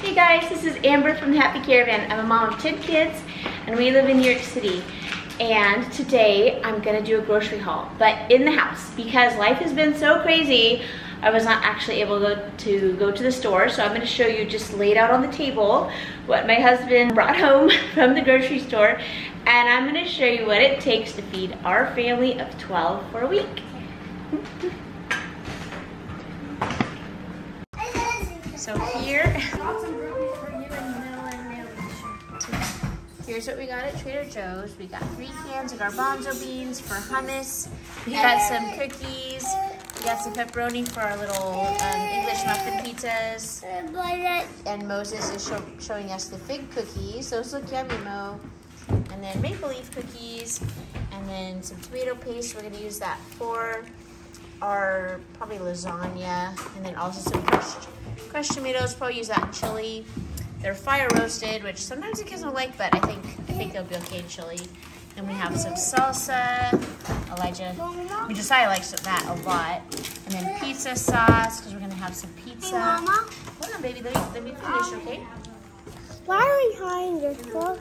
Hey guys, this is Amber from The Happy Caravan. I'm a mom of 10 kids and we live in New York City. And today I'm gonna do a grocery haul, but in the house because life has been so crazy. I was not actually able to go to the store, so I'm gonna show you just laid out on the table what my husband brought home from the grocery store, and I'm gonna show you what it takes to feed our family of 12 for a week. So here's what we got at Trader Joe's. We got 3 cans of garbanzo beans for hummus. We got some cookies. We got some pepperoni for our little English muffin pizzas. And Moses is showing us the fig cookies. Those look yummy, Mo. And then maple leaf cookies. And then some tomato paste. We're gonna use that for our probably lasagna. And then also some crushed tomatoes. Probably use that in chili. They're fire roasted, which sometimes the kids don't like, but I think they'll be okay in chili. And we have some salsa. Josiah likes that a lot. And then pizza sauce, because we're gonna have some pizza. Hey, Mama. Hold on, baby. Let me finish, okay? Why are we hiding this for?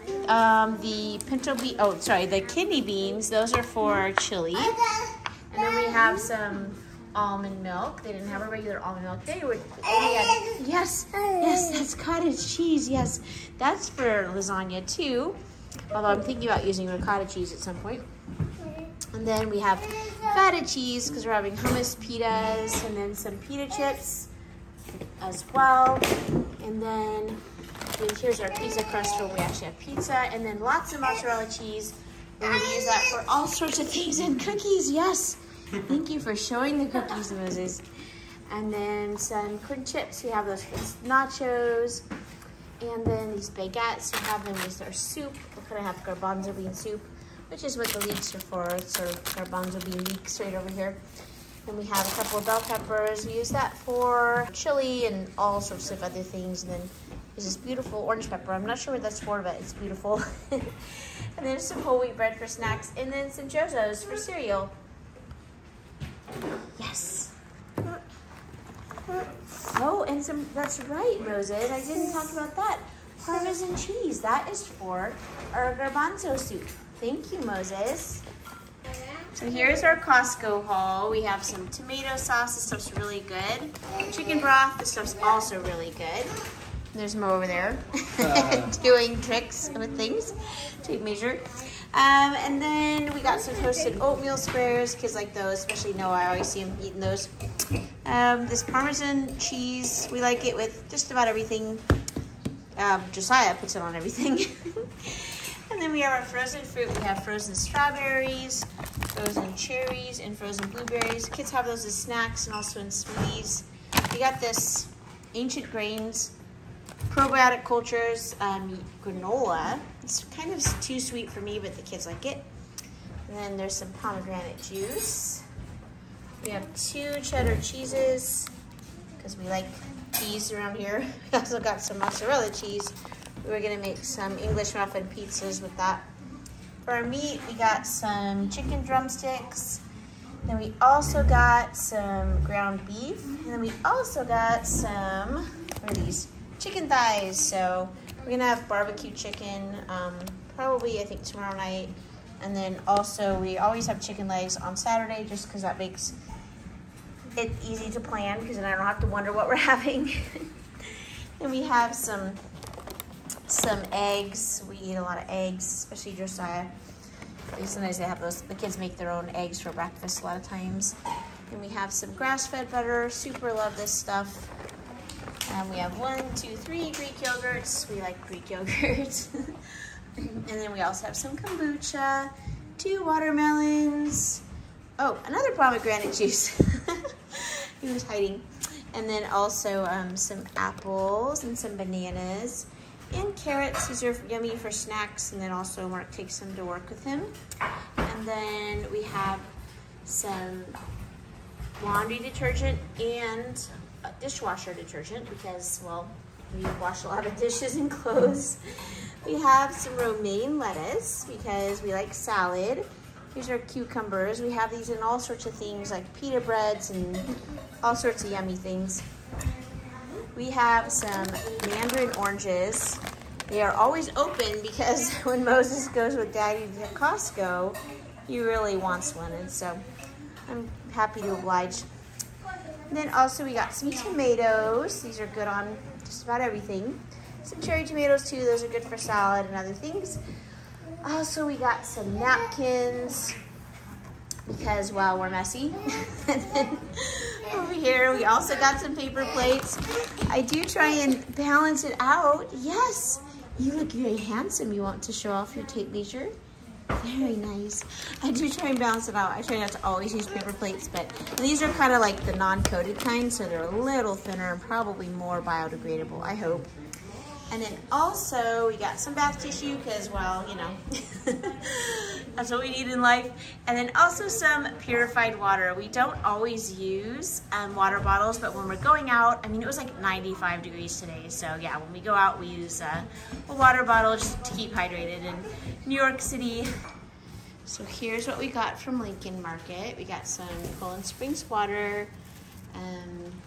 The pinto bean. Oh, sorry, the kidney beans. Those are for chili. And then we have some almond milk. They didn't have a regular almond milk. They were. Yes, that's cottage cheese. Yes, that's for lasagna too. Although I'm thinking about using ricotta cheese at some point. And then we have feta cheese because we're having hummus pitas, and then some pita chips as well. And then here's our pizza crust where we actually have pizza, and then lots of mozzarella cheese. We're gonna use that for all sorts of things, and cookies. Yes. Thank you for showing the cookies, Moses. And then some corn chips. We have those for nachos. And then these baguettes. We have them as our soup. We're gonna have garbanzo bean soup, which is what the leeks are for. It's our garbanzo bean leeks right over here. And we have a couple of bell peppers. We use that for chili and all sorts of other things. And then there's this beautiful orange pepper. I'm not sure what that's for, but it's beautiful. And then some whole wheat bread for snacks. And then some Jozo's for cereal. Yes. Oh, and some, that's right, Moses. I didn't talk about that. Parmesan cheese. That is for our garbanzo soup. Thank you, Moses. So here's our Costco haul. We have some tomato sauce. This stuff's really good. Chicken broth. This stuff's also really good. There's Mo over there doing tricks with things. Tape measure. And then we got some toasted oatmeal squares. Kids like those, especially Noah. I always see him eating those. This Parmesan cheese, we like it with just about everything. Josiah puts it on everything. And then we have our frozen fruit. We have frozen strawberries, frozen cherries, and frozen blueberries. Kids have those as snacks and also in smoothies. We got this ancient grains. Probiotic cultures, granola. It's kind of too sweet for me, but the kids like it. And then there's some pomegranate juice. We have 2 cheddar cheeses, because we like cheese around here. We also got some mozzarella cheese. We're gonna make some English muffin pizzas with that. For our meat, we got some chicken drumsticks. Then we also got some ground beef. And then we also got some, what are these? Chicken thighs. So we're gonna have barbecue chicken probably I think tomorrow night, and then also we always have chicken legs on Saturday just because that makes it easy to plan, because then I don't have to wonder what we're having. And we have some eggs. We eat a lot of eggs, especially Josiah. Sometimes they have those, the kids make their own eggs for breakfast a lot of times. And we have some grass-fed butter. Super love this stuff. And we have 1, 2, 3 Greek yogurts. We like Greek yogurts. And then we also have some kombucha, 2 watermelons. Oh, another pomegranate juice. He was hiding. And then also some apples and some bananas and carrots. These are yummy for snacks. And then also Mark takes them to work with him. And then we have some laundry detergent and dishwasher detergent, because, well, we wash a lot of dishes and clothes. We have some romaine lettuce because we like salad. Here's our cucumbers. We have these in all sorts of things like pita breads and all sorts of yummy things. We have some mandarin oranges. They are always open because when Moses goes with Daddy to Costco, he really wants one, and so I'm happy to oblige. And then also we got some tomatoes. These are good on just about everything. Some cherry tomatoes too. Those are good for salad and other things. Also, we got some napkins because, well, we're messy. And then over here, we also got some paper plates. I do try and balance it out. Yes, you look very handsome. You want to show off your Tate Leisure? Very nice. I do try and balance it out. I try not to always use paper plates, but these are kind of like the non-coated kind, so they're a little thinner and probably more biodegradable, I hope. And then also we got some bath tissue because, well, you know, that's what we need in life. And then also some purified water. We don't always use water bottles, but when we're going out, I mean, it was like 95 degrees today. So yeah, when we go out, we use a water bottle just to keep hydrated in New York City. So here's what we got from Lincoln Market. We got some Poland Springs water,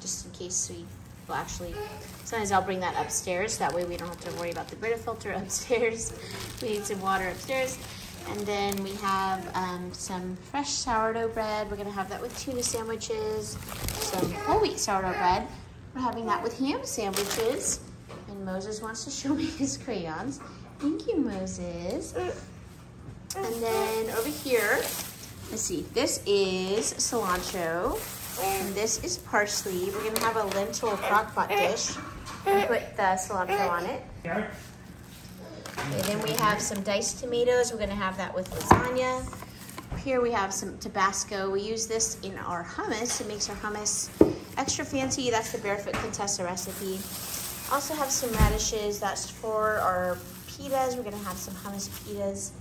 just in case we... Well, actually, sometimes I'll bring that upstairs. That way we don't have to worry about the Brita filter upstairs. We need some water upstairs. And then we have some fresh sourdough bread. We're gonna have that with tuna sandwiches, some whole wheat sourdough bread. We're having that with ham sandwiches. And Moses wants to show me his crayons. Thank you, Moses. And then over here, let's see, this is cilantro. And this is parsley. We're gonna have a lentil crock pot dish and put the cilantro on it. And then we have some diced tomatoes. We're gonna have that with lasagna. Here we have some Tabasco. We use this in our hummus. It makes our hummus extra fancy. That's the Barefoot Contessa recipe. Also have some radishes. That's for our pitas. We're gonna have some hummus pitas.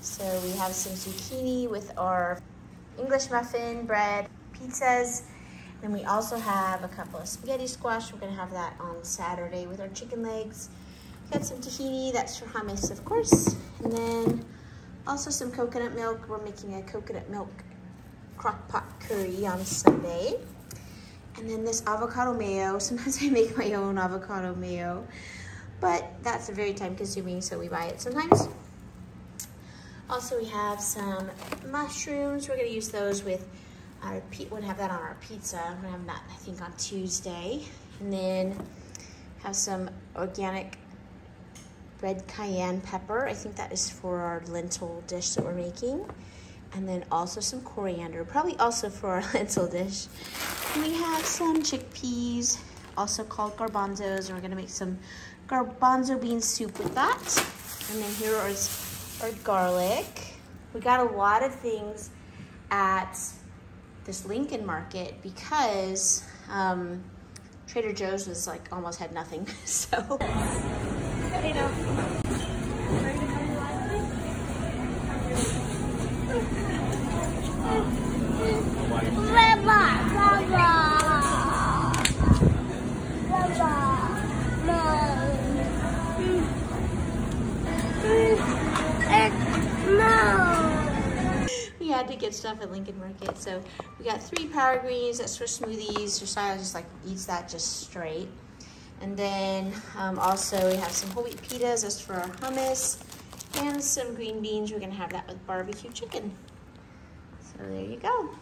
So we have some zucchini with our English muffin bread. Pizzas. Then we also have a couple of spaghetti squash. We're gonna have that on Saturday with our chicken legs. Got some tahini, that's for hummus, of course. And then also some coconut milk. We're making a coconut milk crock pot curry on Sunday. And then this avocado mayo. Sometimes I make my own avocado mayo, but that's very time consuming, so we buy it sometimes. Also, we have some mushrooms. We're gonna use those with we'll have that on our pizza. I'm gonna have that, I think, on Tuesday. And then have some organic red cayenne pepper. I think that is for our lentil dish that we're making. And then also some coriander, probably also for our lentil dish. And we have some chickpeas, also called garbanzos, and we're gonna make some garbanzo bean soup with that. And then here is our garlic. We got a lot of things at this Lincoln Market because Trader Joe's was like almost had nothing, so. Hey, no. We had to get stuff at Lincoln Market. So we got 3 power greens, that's for smoothies. Josiah just like eats that just straight. And then also we have some whole wheat pitas, that's for our hummus. And some green beans, we're gonna have that with barbecue chicken. So there you go.